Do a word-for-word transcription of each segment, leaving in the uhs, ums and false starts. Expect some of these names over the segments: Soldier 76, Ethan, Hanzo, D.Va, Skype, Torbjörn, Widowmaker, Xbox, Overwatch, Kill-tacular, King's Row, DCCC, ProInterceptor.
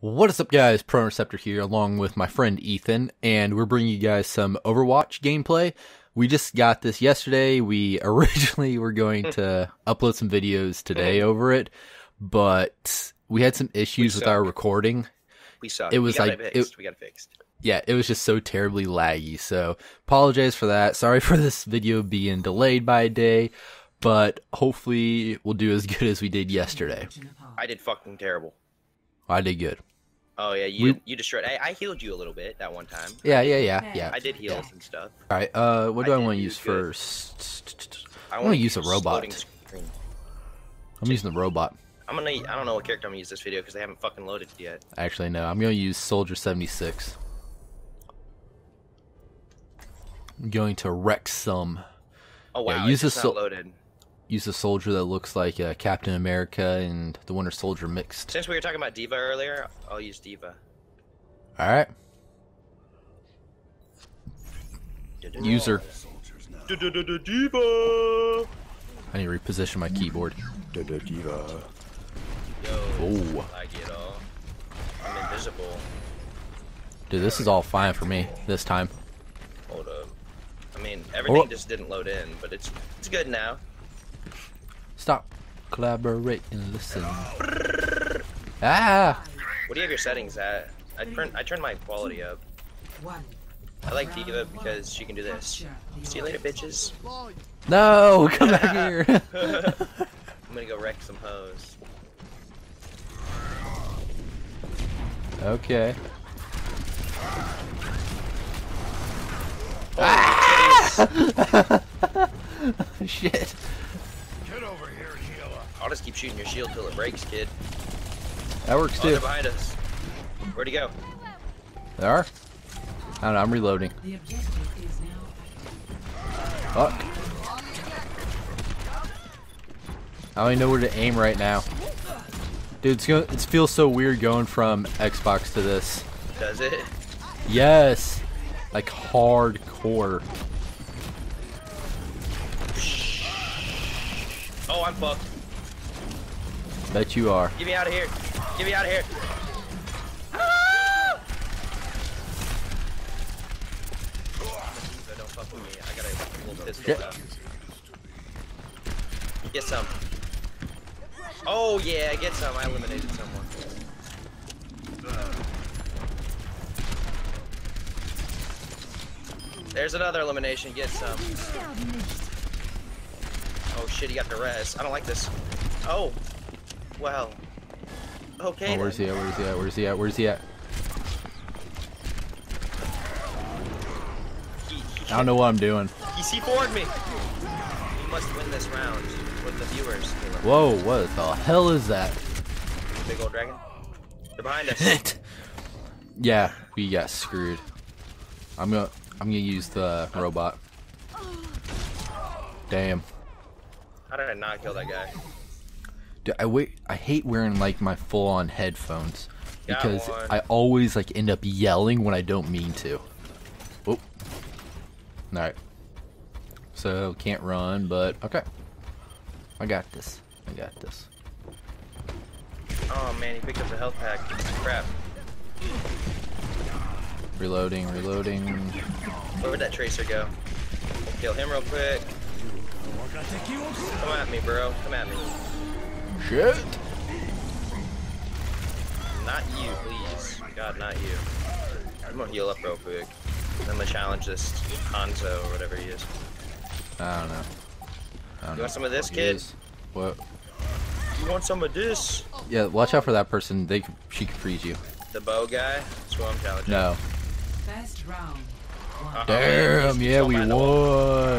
What is up, guys? ProInterceptor here along with my friend Ethan, and we're bringing you guys some Overwatch gameplay. We just got this yesterday. We originally were going to upload some videos today over it, but we had some issues with our recording. We suck. It was we like it fixed. It, we got it fixed. Yeah, it was just so terribly laggy, so apologize for that. Sorry for this video being delayed by a day, but hopefully we'll do as good as we did yesterday. I did fucking terrible. I did good. Oh, yeah, you we, you destroyed. I, I healed you a little bit that one time. Yeah, yeah, yeah, yeah. I did heals yeah. and stuff. All right, uh, what do I, I want to use good. first? I want to use a robot. Screen. I'm Just, using the robot. I'm gonna. I don't know what character I'm gonna use this video because they haven't fucking loaded it yet. Actually, no. I'm gonna use Soldier seventy-six. I'm going to wreck some. Oh wow! Yeah, use it's a not loaded. Use a soldier that looks like uh, Captain America and the Winter Soldier mixed. Since we were talking about D.Va earlier, I'll use D.Va. Alright. User. D.Va! I need to reposition my keyboard. D.Va. Oh. I'm invisible. Dude, this is all fine for me this time. Hold up. I mean, everything oh. just didn't load in, but it's it's good now. Stop. Collaborate and listen. Ah! What do you have your settings at? I turn I turn my quality up. I like D.Va because she can do this. See you later, bitches. No, come back here. I'm gonna go wreck some hoes. Okay. Ah! Shit. I'll just keep shooting your shield till it breaks, kid. That works too. Oh, they're behind us. Where'd he go? They are? I don't know, I'm reloading. Fuck. I don't even know where to aim right now. Dude, it's gonna, it feels so weird going from Xbox to this. Does it? Yes. Like hardcore. Oh, I'm fucked. Bet you are. Get me out of here. Get me out of here. Ah! Don't fuck with me. I gotta pull the pistol out. Get some. Oh, yeah, get some. I eliminated someone. There's another elimination. Get some. Oh, shit, he got the res. I don't like this. Oh. Wow. Okay. Oh, where's he at? Where's he at? Where's he at? Where's he at? He, he I don't know what I'm doing. He C four'd me. We must win this round with the viewers. Whoa, what the hell is that? Big old dragon. They're behind us. Yeah, we got screwed. I'm gonna I'm gonna use the robot. Damn. How did I not kill that guy? Dude, I wait. I hate wearing like my full-on headphones because I always like end up yelling when I don't mean to. Oh. All right. So can't run, but okay. I got this. I got this. Oh man, he picked up the health pack. Crap. Reloading, reloading. Where would that tracer go? Kill him real quick. Come at me, bro. Come at me. Shit! Not you, please. God, not you. I'm gonna heal up real quick. I'm gonna challenge this Hanzo or whatever he is. I don't know. I don't you know. want some of this, kid? What? You want some of this? Yeah, watch out for that person. They she could freeze you. The bow guy? That's what I'm challenging. No. Best round. Uh-huh. Damn! Yeah, we won.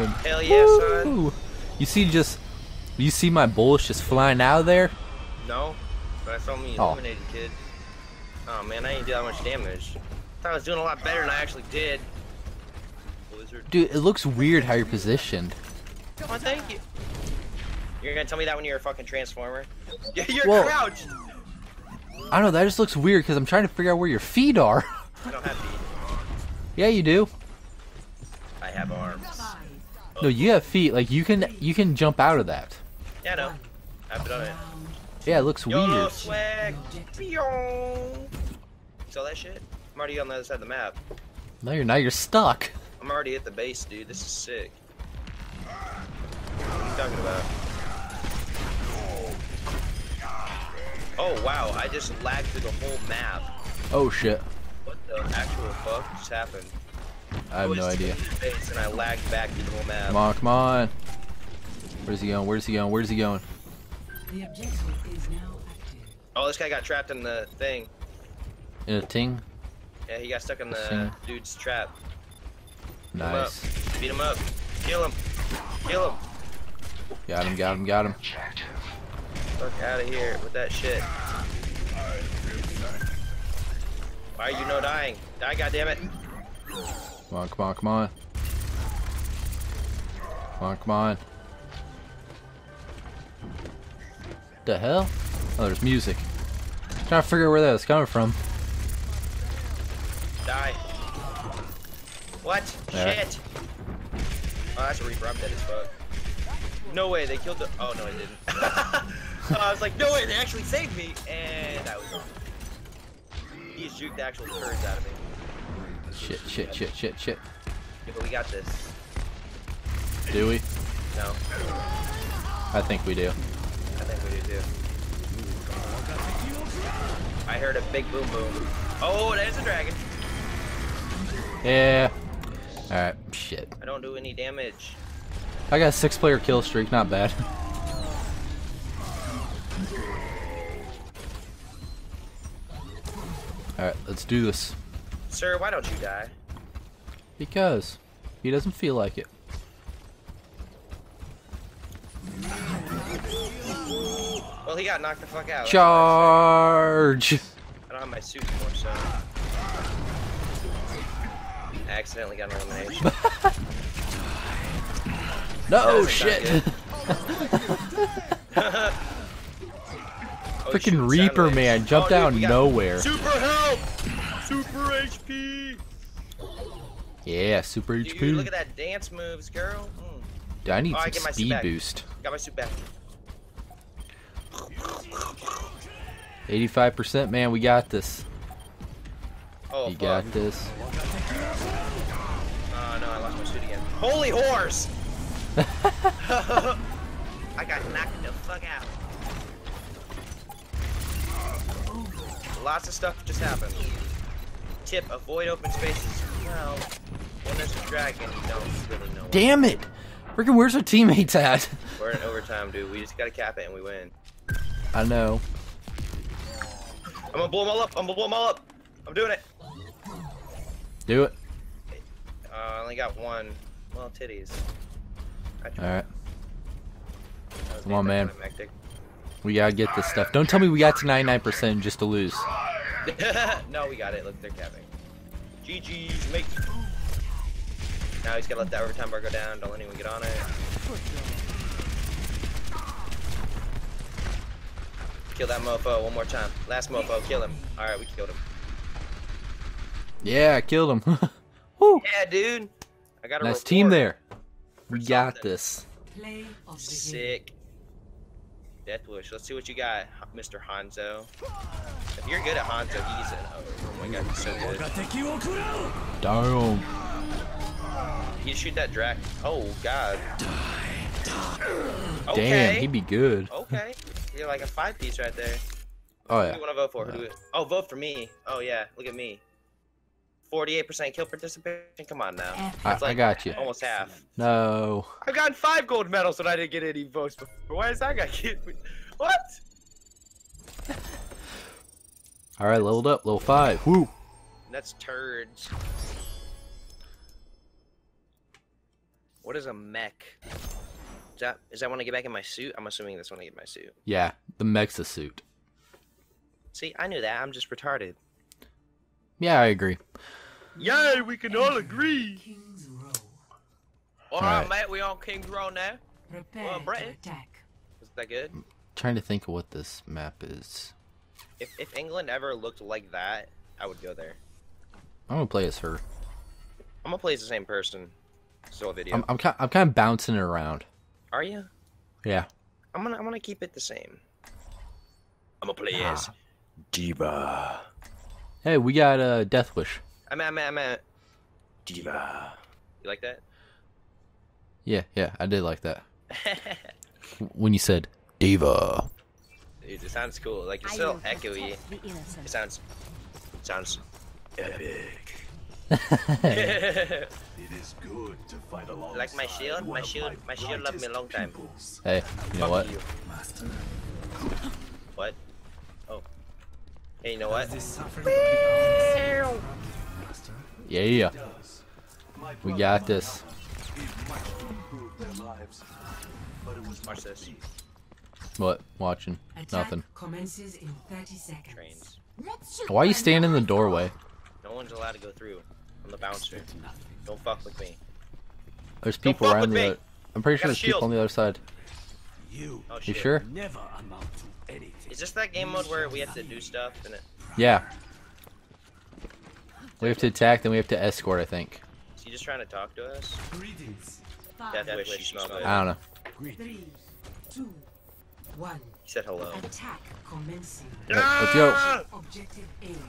Hell yeah, Woo! son! You see, just. You see my bullets just flying out of there? No, but I saw me eliminated, oh. kid. Oh man, I didn't do that much damage. I thought I was doing a lot better than I actually did. Blizzard. Dude, it looks weird how you're positioned. Oh, thank you. You're gonna tell me that when you're a fucking transformer? Yeah, you're well, crouched. I don't know. That just looks weird because I'm trying to figure out where your feet are. I don't have feet. Yeah, you do. I have arms. No, you have feet. Like you can, you can jump out of that. Yeah, no. I've done it. Yeah, it looks Yo, weird. Swag. See all that shit? I'm already on the other side of the map. No, you're not. You're stuck. I'm already at the base, dude. This is sick. What are you talking about? Oh, wow. I just lagged through the whole map. Oh, shit. What the actual fuck just happened? I have no idea. Base and I lagged back through the whole map. Come on, come on. Where's he going? Where's he going? Where's he going? The objective is now active. Oh, this guy got trapped in the thing. In a ting? Yeah, he got stuck in the dude's trap. Nice. Beat him up. Kill him. Kill him. Got him, got him, got him. Fuck out of here with that shit. Why are you no dying? Die, goddammit. Come on, come on, come on. Come on, come on. What the hell? Oh, there's music. I'm trying to figure out where that's coming from. Die. What? There. Shit. Oh, that's a Reaper. I'm dead as fuck. No way, they killed the. Oh, no, it didn't. Oh, I was like, no way, they actually saved me. And I was gone. He just juked the actual turds out of me. Shit, shit, shit, shit, shit. Yeah, but we got this. Do we? No. I think we do. I think we do too. I heard a big boom boom. Oh, there's a dragon. Yeah. Alright, shit. I don't do any damage. I got a six player kill streak, not bad. Alright, let's do this. Sir, why don't you die? Because he doesn't feel like it. Well, he got knocked the fuck out. Charge! I don't have my suit anymore, so. I accidentally got an elimination. No, shit! Oh, freaking shoot, Reaper man jumped oh, out of nowhere. Super help! Super H P! Yeah, super H P. Dude, look at that dance moves, girl. Mm. Dude, I need oh, some I speed boost. Got my suit back. eighty-five percent, man, we got this. Oh, you fuck. got this. Oh, no, I lost my suit again. Holy horse! I got knocked the fuck out. Lots of stuff just happened. Tip, avoid open spaces. Well, when there's a dragon, you don't really know. Damn it! Freaking, where's our teammates at? We're in overtime, dude. We just gotta cap it and we win. I know. I'm gonna blow them all up. I'm gonna blow them all up. I'm doing it. Do it. Uh, I only got one. Well, titties. Alright. Come on, man. We gotta get this stuff. Don't tell me we got to ninety-nine percent just to lose. No, we got it. Look, they're capping. G G's, mate. Now he's gotta let the overtime bar go down. Don't let anyone get on it. Kill that mofo one more time. Last mofo, kill him. Alright, we killed him. Yeah, I killed him. Woo. Yeah, dude. I got a nice report. Team there. We got this. Sick. Death wish. Let's see what you got, Mister Hanzo. If you're good at Hanzo, he's an oh, oh my god, he's so good. Damn. He shoot that drac. Oh god. Okay. Damn, he'd be good. Okay. You're like a five piece right there. Oh yeah. Who do you want to vote for? Who do we... Oh, vote for me. Oh yeah. Look at me. forty-eight percent kill participation. Come on now. I, like I got you. Almost half. No. I've gotten five gold medals and I didn't get any votes before. Why is that guy getting... What? Alright, leveled up. Level five. Woo. That's turds. What is a mech? Is that, is that when I get back in my suit? I'm assuming that's when I get my suit. Yeah. The mech's a suit. See, I knew that. I'm just retarded. Yeah, I agree. Yay, we can all agree. King's Row. All right, all right, mate, we on King's Row now. Well, Britain. Is that good? I'm trying to think of what this map is. If if England ever looked like that, I would go there. I'm gonna play as her. I'm gonna play as the same person. So video. I'm I'm kind I'm kind of bouncing it around. Are you? Yeah. I'm gonna I'm gonna keep it the same. I'm gonna play as D.Va. Hey, we got a uh, Death Wish. I'm at, I'm at, I'm at. D.Va. You like that? Yeah, yeah, I did like that. When you said D.Va. Dude, it sounds cool. Like, it's still echoey. It sounds... It sounds... epic. It is good to fight alongside. Like my shield? My shield, my shield loved me a long time. Peoples. Hey, you know what? You. What? Oh. Hey, you know what? Yeah, yeah. We got this. Watch this. What? Watching. Attack nothing. Commences in thirty seconds. Trains. Why are you standing in the doorway? No one's allowed to go through. I'm the bouncer. Don't fuck with me. There's people around the other... I'm pretty sure there's people on the other side. You, oh, you sure? Never amount to anything. Is this that game mode where we have to do stuff in it? Yeah. We have to attack, then we have to escort, I think. Is he just trying to talk to us? Greetings. Death Death wish, wish, smell good. I don't know. Three, two, one. He said hello. Attack commencing. Ah! Let's go.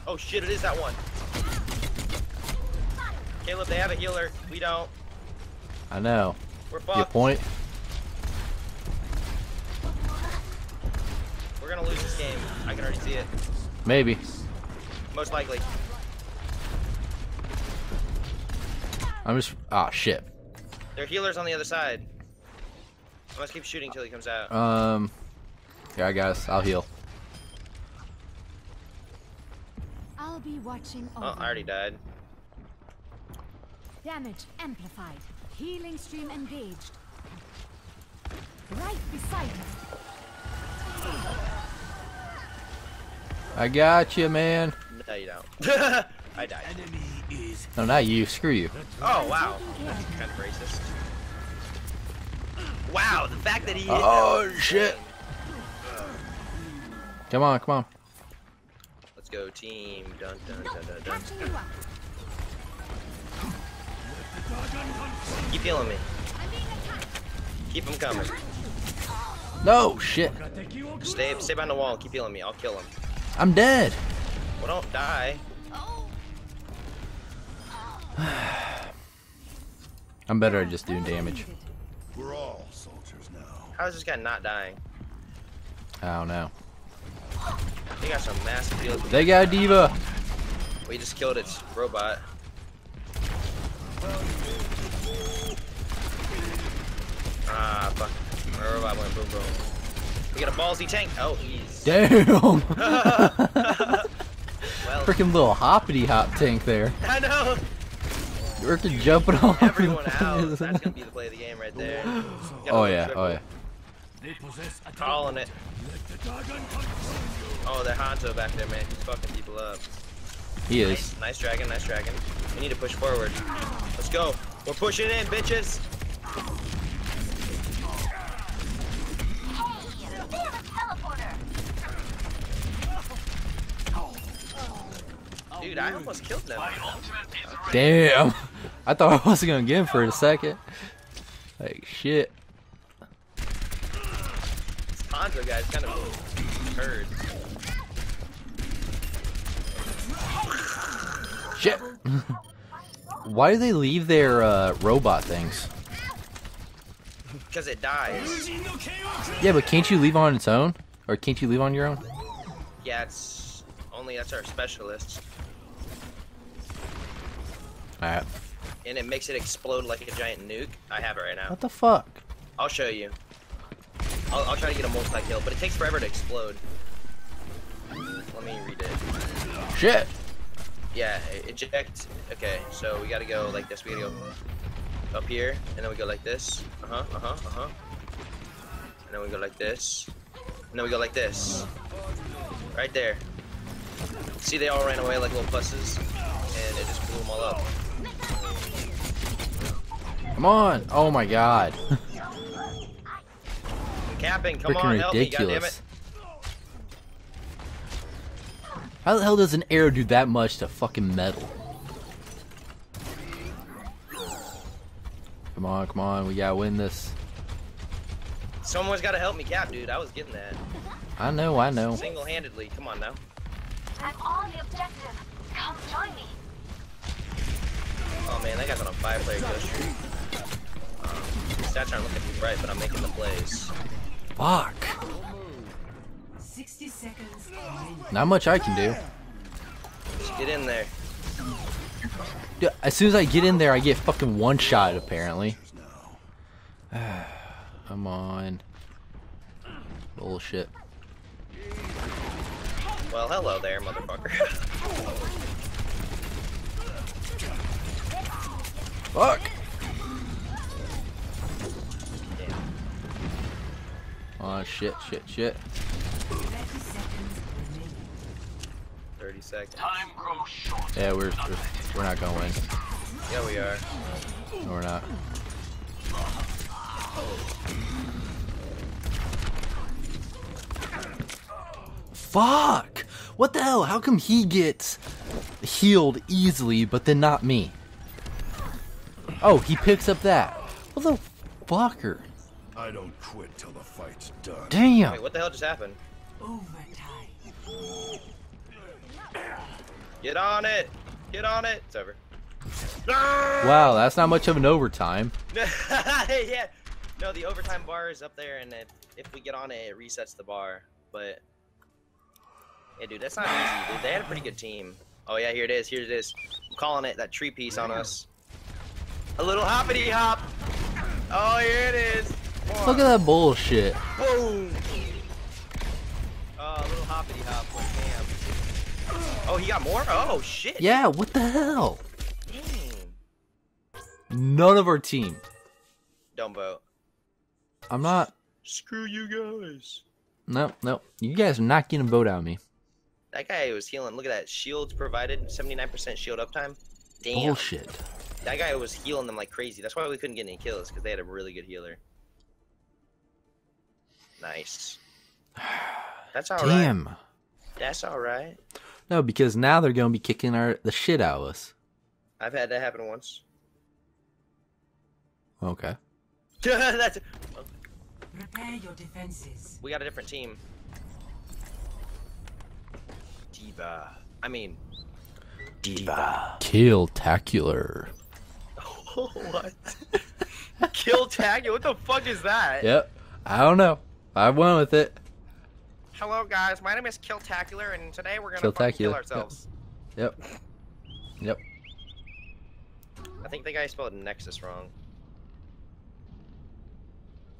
Oh shit, it is that one. Caleb, they have a healer. We don't. I know. We're fucked. Your point. We're gonna lose this game. I can already see it. Maybe. Most likely. I'm just. Ah, oh, shit. There are healers on the other side. I must keep shooting till he comes out. Um. Yeah, guys, I'll heal. I'll be watching. Over. Oh, I already died. Damage amplified. Healing stream engaged. Right beside me. I got you, man. No, you don't. I died. No, not you. Screw you. Oh wow. That's kind of racist. Wow, the fact that he. Oh shit. Come on, come on. Let's go, team. Dun dun dun dun dun. Keep healing me. Keep him coming. No shit. Stay, stay behind the wall. Keep healing me. I'll kill him. I'm dead. Well, don't die. I'm better at just doing damage. We're all soldiers now. How is this guy not dying? I don't know. They got some massive heals. They got D.Va. We just killed its robot. Ah, fuck. My robot went boom boom. We got a ballsy tank. Oh, he's. Damn. Well, freaking little hoppity hop tank there. I know. We're to jumping on everyone out. That's gonna be the play of the game right there. Oh yeah. Triple. Oh yeah. Calling it. Oh, that Hanzo back there, man. He's fucking people up. He is. Nice, nice dragon, nice dragon. We need to push forward. Let's go. We're pushing in, bitches. Dude, I almost killed them. Damn. I thought I wasn't gonna get him for a second. Like shit. Hanzo guy's kind of hurt. Shit. Why do they leave their uh, robot things? Because it dies. Yeah, but can't you leave on its own? Or can't you leave on your own? Yeah, it's only that's our specialist. Alright. And it makes it explode like a giant nuke. I have it right now. What the fuck? I'll show you. I'll, I'll try to get a multi-kill, but it takes forever to explode. Let me read it. Shit! Yeah, eject. Okay, so we gotta go like this. We gotta go up here, and then we go like this. Uh-huh, uh-huh, uh-huh. And then we go like this. And then we go like this. Right there. See, they all ran away like little pluses, and it just blew them all up. Come on! Oh my god. Capping, come on, help me, goddammit. How the hell does an arrow do that much to fucking metal? Come on, come on, we gotta win this. Someone's gotta help me cap, dude. I was getting that. I know, I know. Single-handedly, come on now. I'm on the objective. why I play Ghost. Um, stats aren't looking right, but I'm making the plays. Fuck. sixty seconds. Not much I can do. Just get in there. Dude, as soon as I get in there, I get fucking one shot apparently. Come on. Bullshit. Well, hello there, motherfucker. Fuck! Damn. Oh, shit, shit, shit. thirty seconds. Time grows short. Yeah, we're, we're, we're not going to win. Yeah, we are. No, we're not. Fuck! What the hell? How come he gets healed easily, but then not me? Oh, he picks up that. What the fucker? I don't quit till the fight's done. Damn. Wait, what the hell just happened? Overtime. Get on it. Get on it. It's over. Wow, that's not much of an overtime. Yeah. No, the overtime bar is up there, and if, if we get on it, it resets the bar. But yeah, dude, that's not easy, dude. They had a pretty good team. Oh yeah, here it is. Here it is. I'm calling it. That tree piece on us. A little hoppity hop. Oh, here it is. One. Look at that bullshit. Boom. Oh, a little hoppity hop. Damn. Oh, he got more? Oh, shit. Yeah, what the hell? Damn. None of our team. Don't vote. I'm not. Screw you guys. No, no. You guys are not getting a vote out of me. That guy was healing. Look at that. Shields provided. seventy-nine percent shield uptime. Damn. Bullshit. That guy was healing them like crazy. That's why we couldn't get any kills, because they had a really good healer. Nice. That's alright. Damn. Right. That's alright. No, because now they're going to be kicking our the shit out of us. I've had that happen once. Okay. That's it. Okay. Prepare your defenses. We got a different team. D.Va. I mean... D.Va. Kill-tacular. Oh, what? Kill-tacular? What the fuck is that? Yep. I don't know. I went with it. Hello, guys. My name is Kill-tacular, and today we're gonna fucking kill ourselves. Yep. Yep. Yep. I think the guy spelled Nexus wrong.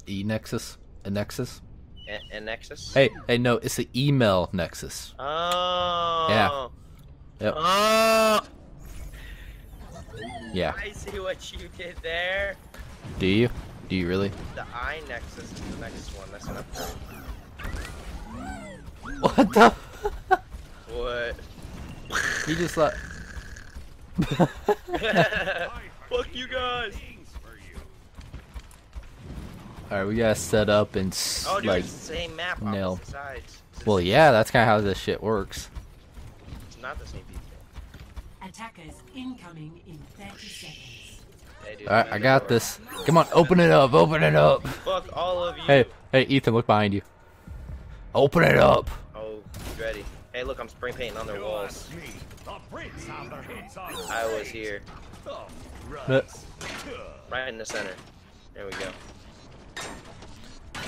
E-Nexus? A-Nexus? A-Nexus? Hey, hey, no. It's the email Nexus. Oh. Yeah. Yep. Oh! Yeah. I see what you did there. Do you? Do you really? The eye nexus is the next one. That's not cool. What the? What? He just like. Fuck you guys! Alright, we gotta set up and oh, dude, like. It's the same map. Nail. Well, yeah, that's kind of how this shit works. It's not the same. Attackers incoming in thirty seconds. Hey, dude, Alright, I got this. Come on, open it up, open it up. Fuck all of you. Hey, hey, Ethan, look behind you. Open it up. Oh, he's ready. Hey, look, I'm spray painting on their walls. I was here. Right in the center. There we go.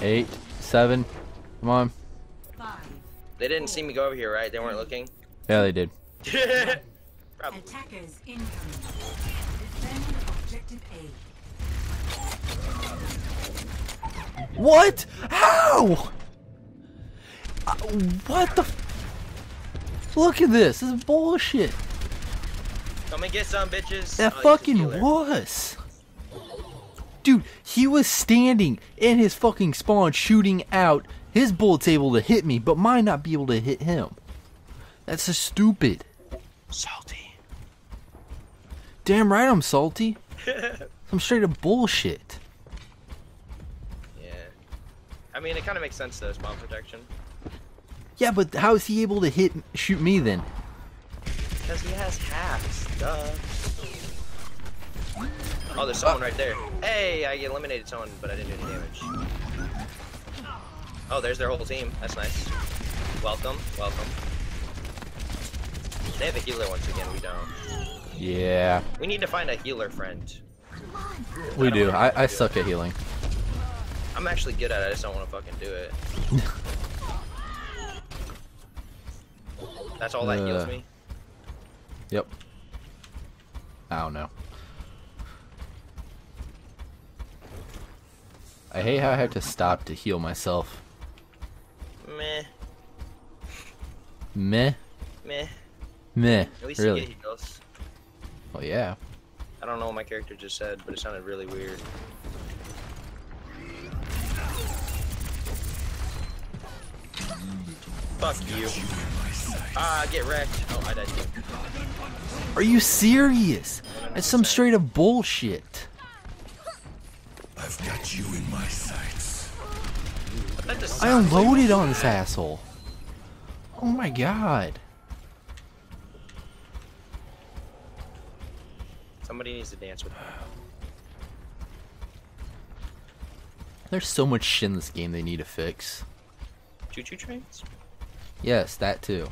Eight, seven, come on. Five. They didn't see me go over here, right? They weren't looking? Yeah, they did. Probably. Attackers incoming. Defend objective A. What? How? Uh, what the? F Look at this. This is bullshit. Come and get some, bitches. That oh, fucking was. Dude, he was standing in his fucking spawn, shooting out. His bullet's able to hit me, but mine not be able to hit him. That's just stupid. Salty. Damn right I'm salty. I'm straight up bullshit. Yeah. I mean, it kind of makes sense though, spawn protection. Yeah, but how is he able to hit, shoot me then? Because he has halves, duh. Oh, there's someone oh. right there. Hey, I eliminated someone, but I didn't do any damage. Oh, there's their whole team. That's nice. Welcome, welcome. They have a healer once again, we don't. Yeah. We need to find a healer friend. We do. I, I suck at healing. I'm actually good at it. I just don't want to fucking do it. That's all that uh, heals me? Yep. I don't know. I hate how I have to stop to heal myself. Meh. Meh? Meh. Meh. At least really. You get heals. Well, yeah. I don't know what my character just said, but it sounded really weird. Fuck you. Ah, get wrecked. Oh, I died too. Are you serious? That's some straight up bullshit. I've got you in my sights. I unloaded on this asshole. Oh my god. Somebody needs to dance with me. There's so much shit in this game they need to fix. Choo-choo trains? Yes, that too.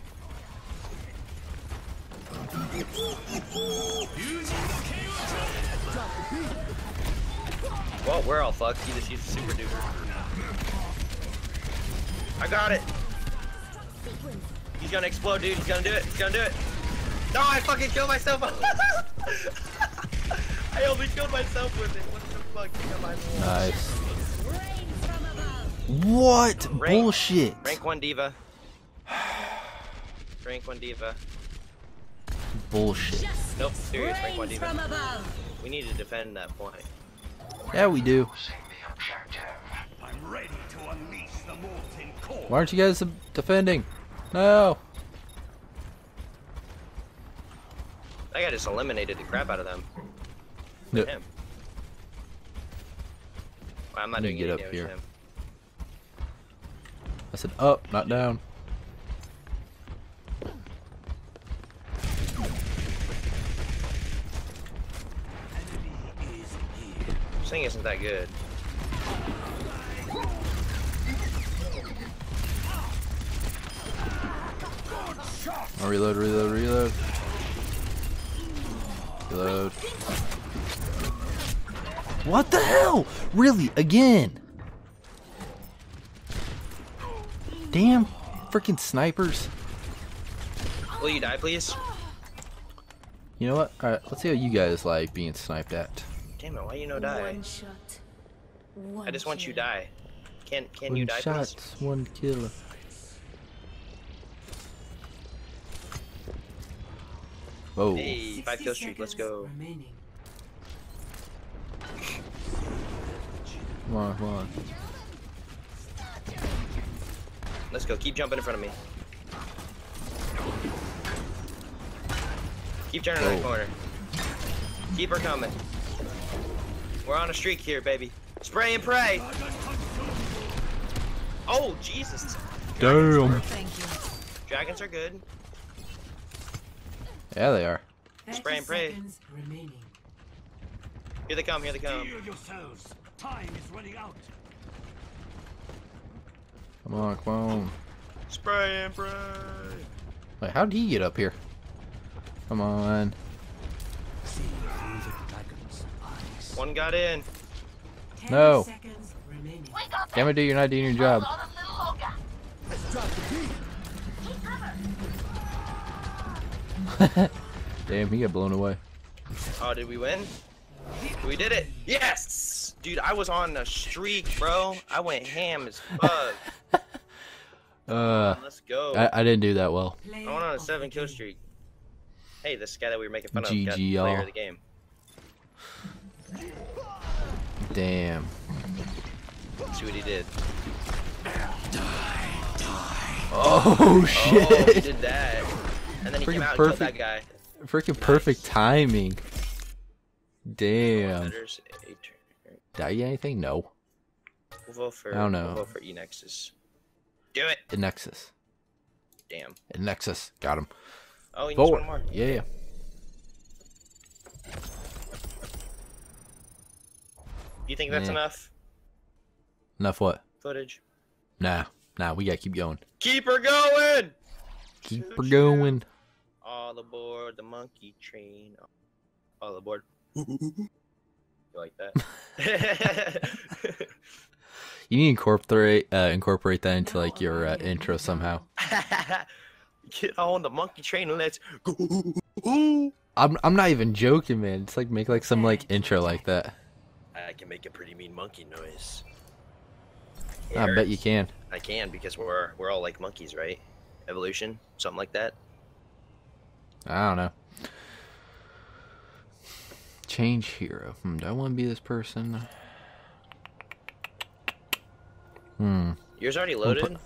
Well, we're all fucked. You just used super duper. I got it. He's gonna explode, dude. He's gonna do it. He's gonna do it. No, I fucking killed myself. I only killed myself with it. What the fuck? Nice. What rank, bullshit? Rank one D.Va. Rank one D.Va. Bullshit. Just nope, serious. Rank one D.Va. We need to defend that point. Yeah, we do. I'm ready to unleash the molten core. Why aren't you guys defending? No. I got just eliminated the crap out of them. No. Him. Well, I'm not doing get any up damage here. To him. I said up, not down. This thing isn't that good. Oh, reload, reload, reload. Reload. What the hell? Really? Again? Damn freaking snipers. Will you die, please? You know what? Alright, let's see how you guys like being sniped at. Damn it, why you no die? One shot. One I just want kill. You die. Can can one you die, shot, please? One kill. Whoa. Hey, five kill streak, let's go. Remaining. Come on, come on. Let's go. Keep jumping in front of me. Keep turning in the corner. Keep her coming. We're on a streak here, baby. Spray and pray. Oh, Jesus. Damn. Dragons are good. Yeah, they are. Spray and pray. Here they come. Here they come. Time is running out. Come on, come on. Spray and pray. Wait, how did he get up here? Come on. One got in. No. Damn it, dude, you're not doing your job. Damn, he got blown away. Oh, did we win? We did it. Yes! Dude, I was on a streak, bro. I went ham as fuck. Uh, let's go. I, I didn't do that well. I went on a seven kill streak. Hey, this guy that we were making fun of got player of the game. Damn. Let's see what he did. Die, die. Oh shit! Oh, he did that, and then he freaking came out perfect, and killed that guy. Freaking perfect timing. Damn. Did I get anything? No. We'll vote for. I don't know. We'll vote for E-Nexus. Do it. The Nexus. Damn. The Nexus. Got him. Oh, he needs one more. Yeah. You think that's yeah. enough? Enough what? Footage. Nah. Nah, we gotta keep going. Keep her going! Keep Choo her going. Choo. All aboard the monkey train. All aboard. You like that? You need to incorporate uh, incorporate that into like your uh, intro somehow. Get on the monkey train and let's go. I'm I'm not even joking, man. Just like make like some like intro like that. I can make a pretty mean monkey noise. I bet you can. I can because we're we're all like monkeys, right? Evolution, something like that. I don't know. Change hero. Hmm, do I want to be this person? Hmm. Yours already loaded?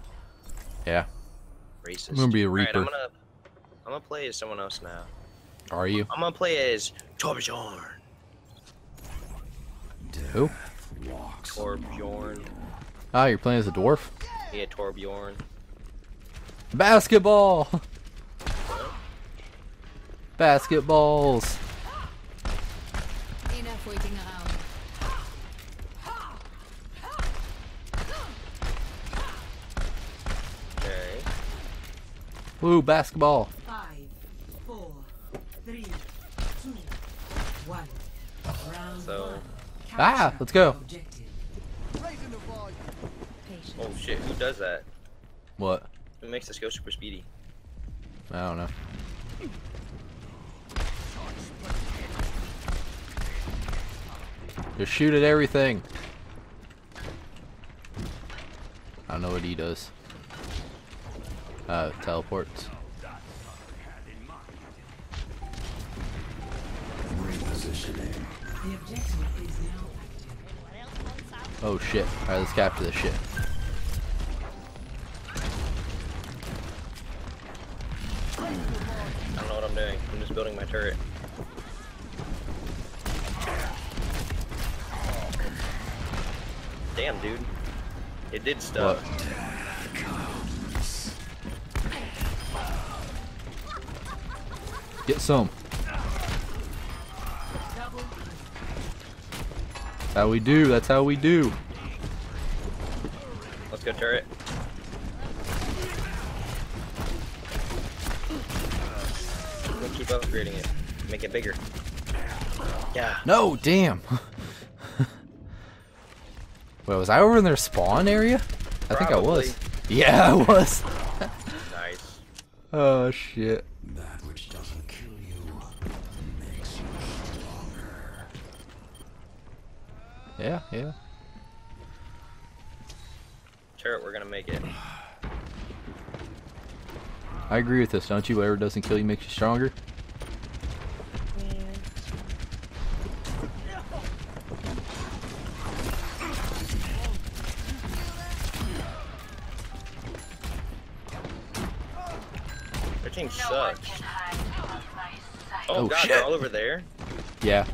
Yeah. Racist. I'm gonna be a reaper. All right, I'm, gonna, I'm gonna play as someone else now. Are you? I'm gonna play as Torbjörn. Who? Torbjörn. Oh, you're playing as a dwarf? Yeah, Torbjörn. Basketball! Basketballs! Enough waiting around. Okay. Woo, basketball! Five, four, three, two, one. Round so. one. Ah, let's go! Objective. Oh shit, who does that? What? Who makes this go super speedy? I don't know. Just shoot at everything. I don't know what he does. Uh, teleports. Repositioning. The objective is now active. Oh shit. Alright, let's capture this shit. I don't know what I'm doing. I'm just building my turret. Damn, dude. It did stuff. What? Get some. That's how we do. That's how we do. Let's go, turret. Keep upgrading it. Make it bigger. Yeah. No, damn. Wait, was I over in their spawn area? Probably. I think I was. Yeah, I was. Nice. Oh shit. That which doesn't kill you makes you stronger. Yeah, yeah. Turret, we're gonna make it. I agree with this, don't you? Whatever doesn't kill you makes you stronger. Their team sucks. Oh, oh god, shit. They're all over there? Yeah.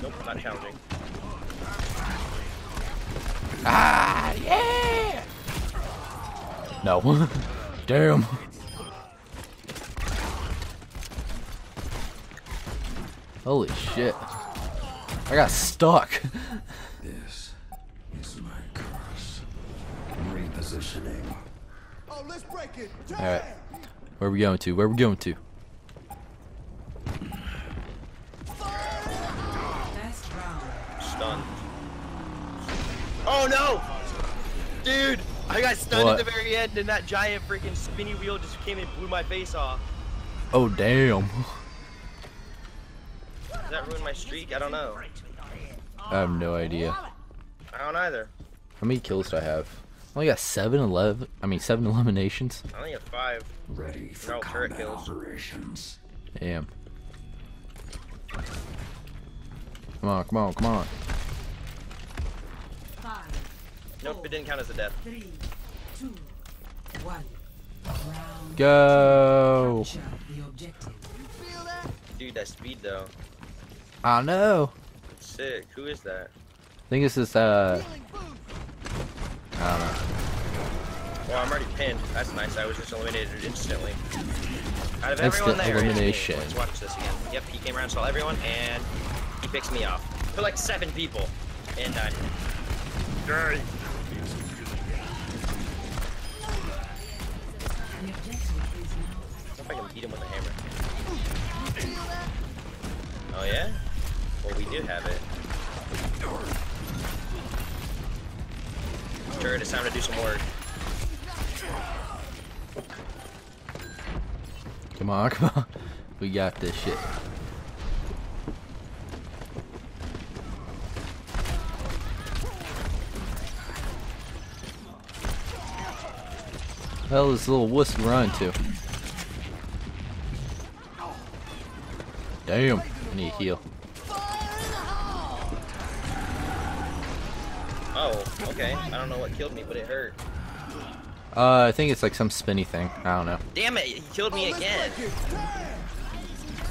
Nope, not challenging. Ah, yeah! No. Damn. Holy shit. I got stuck. This is my curse. Repositioning. Oh, let's break it. Alright. Where are we going to? Where are we going to? Stunned. Oh no! Dude, I got stunned what? At the very end and that giant freaking spinny wheel just came and blew my face off. Oh damn. Does that ruin my streak? I don't know. I have no idea. I don't either. How many kills do I have? I only got seven eleven I mean seven eliminations. I only have five. Ready for all turret kills. Operations. Damn. Come on, come on, come on. Nope, it didn't count as a death. Three, two, one. Go! Dude, that speed though. I know. Sick. Who is that? I think this is uh. I don't know. Well, I'm already pinned. That's nice. I was just eliminated instantly. Out of everyone there, elimination. Let's watch this again. Yep, he came around and saw everyone, and he picks me off. For like seven people, and died. Dang. if I can beat him with a hammer. Oh yeah? Well, we do have it. Turret, it's time to do some work. Come on, come on. We got this shit. What the hell is this little wuss run to? Damn, I need a heal. Oh, okay. I don't know what killed me, but it hurt. Uh, I think it's like some spinny thing. I don't know. Damn it, he killed me again.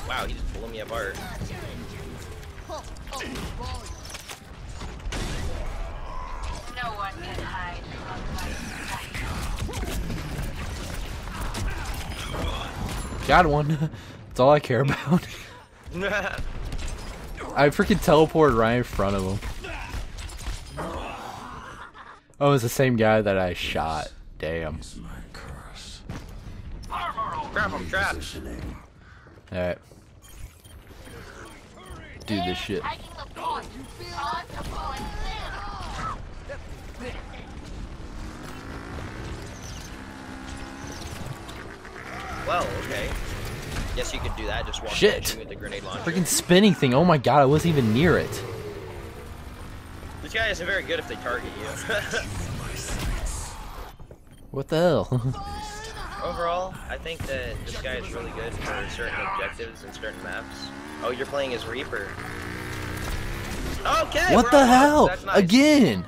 Wow, he just blew me apart. No one can hide from my sight. Got one. That's all I care about. I freaking teleported right in front of him. Oh, it's the same guy that I shot. Damn. Grab him, trap. Alright. Do this shit. Well, okay. Guess you could do that. Just walk shit. With the grenade launcher. Freaking spinning thing. Oh my god! I wasn't even near it. This guy isn't very good if they target you. What the hell? Overall, I think that this guy is really good for certain objectives and certain maps. Oh, you're playing as Reaper. Okay. What the hell? Nice. Again?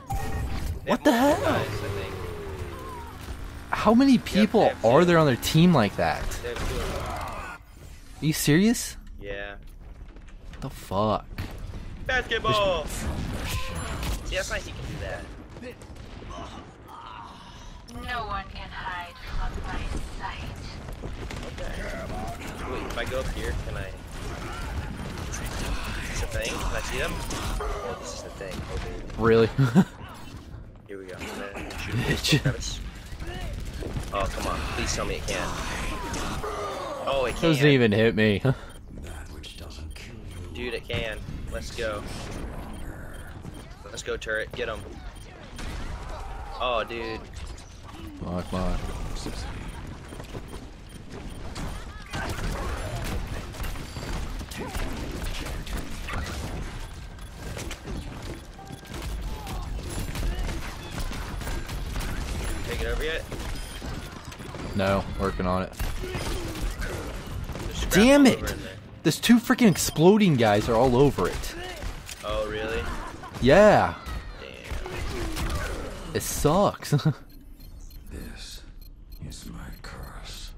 They what the hell? Guys, I think. How many people yep, are there on their team like that? Are you serious? Yeah. What the fuck? Basketball! See, that's nice you can do that. No one can hide from my sight. Okay. Wait, if I go up here, can I... Is this a thing? Can I see them? Oh, this is the thing. Okay. Really? Here we go. Bitch. Oh, come on. Please tell me it can. Oh, it can. Doesn't even hit me. Dude, it can. Let's go. Let's go, turret. Get him. Oh, dude. Come on, come on. Take it over yet? No, working on it. Damn it! There's two freaking exploding guys are all over it. Oh, really? Yeah. Damn. It sucks. This is my curse.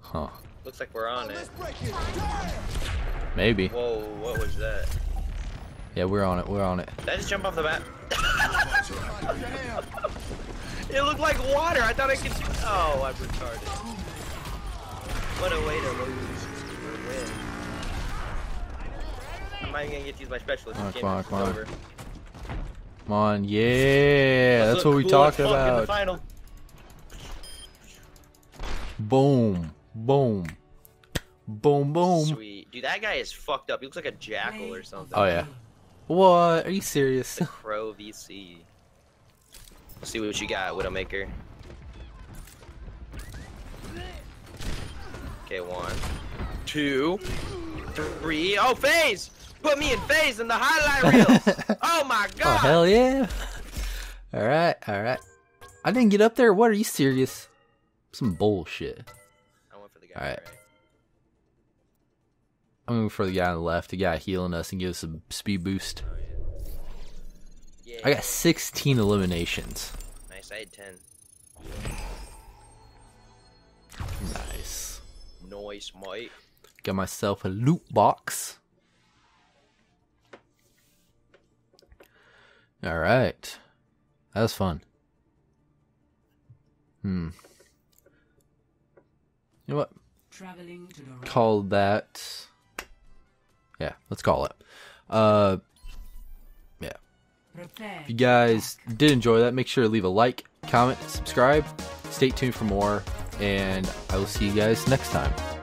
Huh. Looks like we're on it. Maybe. Whoa, what was that? Yeah, we're on it, we're on it. Did I just jump off the bat? It looked like water. I thought I could. Oh, I'm retarded. What a way to lose. I'm not even gonna get to use my specialist. Come on, come on, come on. Come on, yeah. That's what we talked about. Boom, boom, boom, boom. Sweet, dude, that guy is fucked up. He looks like a jackal or something. Oh yeah. What? Are you serious? The Crow V C. Let's see what you got, Widowmaker. Okay, one, two, three. Oh, phase! Put me in phase in the highlight reels! Oh my god! Oh, hell yeah! Alright, alright. I didn't get up there? What? Are you serious? Some bullshit. I went for the guy. Alright. Right. I'm going for the guy on the left, the guy healing us and give us a speed boost. Oh, yeah. Yeah. I got sixteen eliminations. Nice, I had ten. Nice. Nice, mate. Got myself a loot box. Alright. That was fun. Hmm. You know what? Traveling to the call that... Yeah, let's call it. Uh... If you guys did enjoy that, make sure to leave a like, comment, subscribe. Stay tuned for more. and I will see you guys next time.